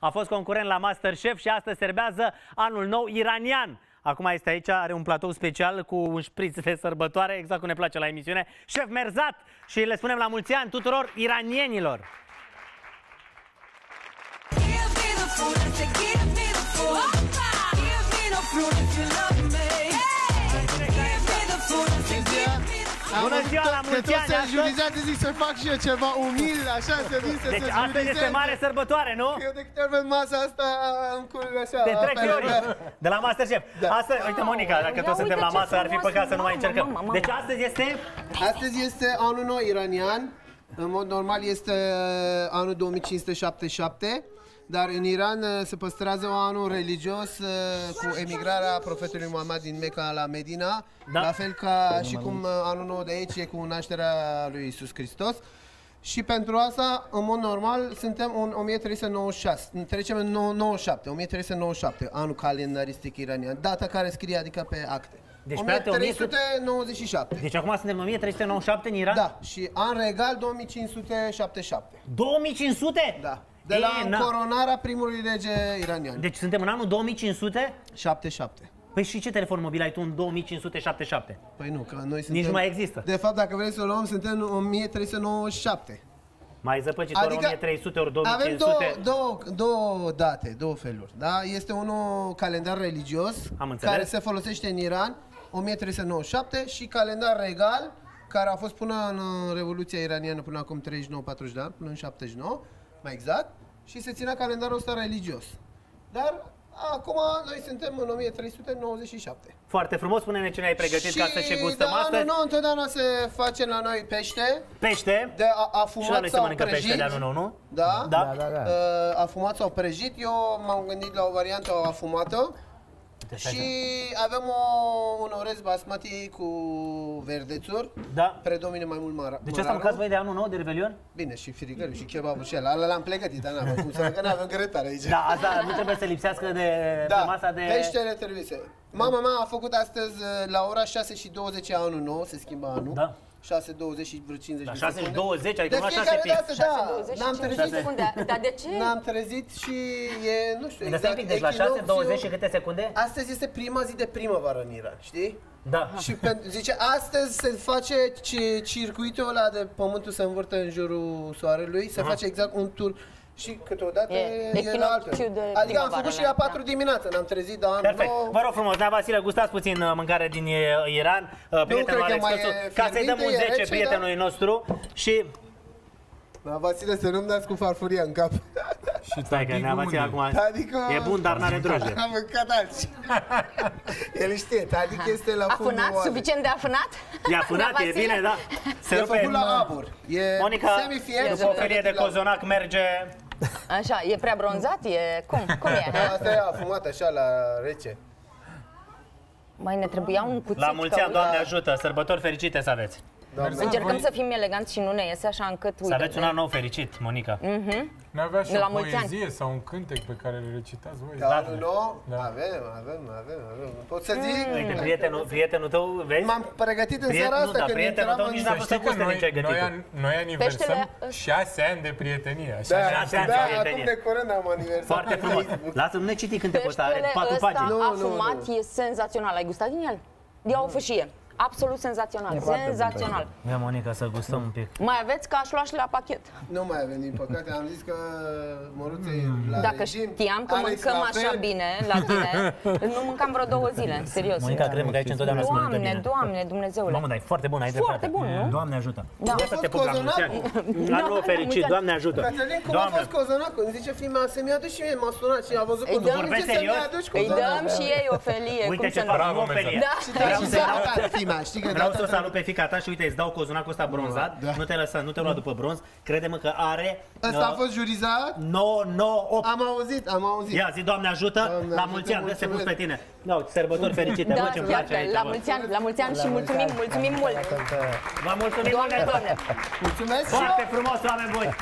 A fost concurent la MasterChef și astăzi serbează anul nou iranian. Acum este aici, are un platou special cu un șpriț de sărbătoare, exact cum ne place la emisiune. Chef Mehrzad, și le spunem la mulți ani tuturor iranienilor. Bună ziua, la mulți ani! Astăzi zic să fac și eu ceva umil, așa, să vin să se julizează. Deci astăzi este mare sărbătoare, nu? Eu de câte ori văd masa asta, îmi curg așa. Te trec de la MasterChef. Astăzi, uite Monica, dacă toți suntem la masă, ar fi păcat să nu mai încercăm. Deci astăzi este? Astăzi este anul nou iranian. În mod normal este anul 2577. Dar în Iran se păstrează un anul religios cu emigrarea profetului Muhammad din Mecca la Medina, la fel ca și cum anul nou de aici e cu nașterea lui Iisus Hristos. Și pentru asta, în mod normal, suntem în 1396, trecem în 97, 1397, anul calendaristic iranian, data care scrie, adică pe acte. Deci, 1397. Deci acum suntem în 1397 în Iran? Da, și an regal 2577. 2500? Da. De la încoronarea primului rege iranian. Deci suntem în anul 2577. Păi și ce telefon mobil ai tu în 2577? Păi nu, că noi suntem... Nici nu mai există. De fapt, dacă vrei să o luăm, suntem în 1397. Mai zăpăcitor, adică 1300 ori 2500. Avem două date, două feluri. Da? Este unul calendar religios, care se folosește în Iran, 1397, și calendar regal, care a fost până în Revoluția Iraniană, până acum 39-40 de ani, până în 79. Mai exact, și se ținea calendarul ăsta religios. Dar acum noi suntem în 1397. Foarte frumos, spune-ne ce ne-ai pregătit și, ca să și gustăm astăzi. Nu, întotdeauna se face la noi pește. Pește? De afumat sau prăjit. Pește de anul nou, nu? Da, da, da, da. Afumat sau prăjit. Eu m-am gândit la o variantă afumată. Și avem un orez basmati cu verdețuri. Da. Predomine mai mult mara. Deci asta mâncați voi de anul nou, de Revelion? Bine, și firigări, și kebabul și ala l-am plecătit, dar n-am cum să că n-avem grătare aici. Da, asta nu trebuie să lipsească de masa de... Peștele trebuie să... Mama mea a făcut astăzi la ora 6:20 anul nou, se schimbă anul. Da. 6:20 și vreo 50 de secunde. 6:20, ai numai 6 pic. Da, n-am trezit. Dar de ce? N-am trezit și e, nu știu, exact. Deci la 6:20 și câte secunde? Astăzi este prima zi de primăvară în Iran, știi? Da. Și zice, astăzi se face circuitul ăla de pământul se învârte în jurul soarelui, se face exact un tur. Și câteodată e în altă. Adică am făcut și la 4 dimineața, ne-am trezit, dar perfect. Vă rog frumos, Nea Vasile, gustați puțin mâncare din Iran, prietenul Alex Căsu, ca să-i dăm un 10 prietenului nostru și... Nea Vasile, să nu-mi dați cu farfuria în cap. Și stai că Nea Vasile acum e bun, dar n-are drojdie. Am mâncat alții. El știe, adică este la fundul oare. Afânat? Suficient de afânat? E afânat, e bine, da. Se făcut la abur. Monica, după o felie de cozonac merge... Așa, e prea bronzat? E... Cum e? Asta e afumat așa, la rece. Mai ne trebuia un cuțit. La mulți ani, Doamne ajută, sărbători fericite să aveți. Încercăm să fim eleganți și nu ne iese așa încât... Să aveți un an nou fericit, Monica. Ne avea și o poezie sau un cântec pe care le recitați voi. La anul nou? Avem. Pot să zic? Prietenul tău, vezi? M-am pregătit în seara asta când intram în... Să știi că noi aniversăm 6 ani de prietenie. Da, acum de curând am aniversat. Foarte frumos. Lasă-mi neciti cântecul ăsta, are 4 pagini. Peștele ăsta afumat e senzațional. Ai gustat din el? Ia o fâșie. Absolut senzațional, senzațional. Ia, Monica, să gustăm un pic. Mai aveți, că aș lua și la pachet. Nu mai avem, din păcate, am zis că măruțe la dacă regim, știam că Alex mâncăm așa bine la tine, nu mâncam vreo 2 zile, serios. Monica, cred că aici întotdeauna se mănâncă bine. Doamne, Dumnezeule. Mamă, dar e foarte bun, ai dreptate. Foarte bun, nu? Doamne ajută. Da. Ia să te pup la mulți ani. La nou fericit, Doamne ajută. Cătălin, cum a fost cozonacul? Îmi zice fima să mi aduci și mie, m-a sunat și a văzut cum îi dăm și ei o felie. Uite ce bravo, Monica. Vreau să o salut pe fica ta și uite, îți dau cozonacul ăsta bronzat, da. Nu te lua după bronz, crede-mă că are... Ăsta a fost jurizat? 998. Am auzit. Ia zi, Doamne ajută, Doamne, la mulți ani, să pus pe tine. No, sărbători fericite, da, mă, ce-mi place aici. La mulți ani, la mulți ani și mulțumim mult. Vă mulțumim, Doamne. Mulțumesc. Foarte frumos, oameni buni.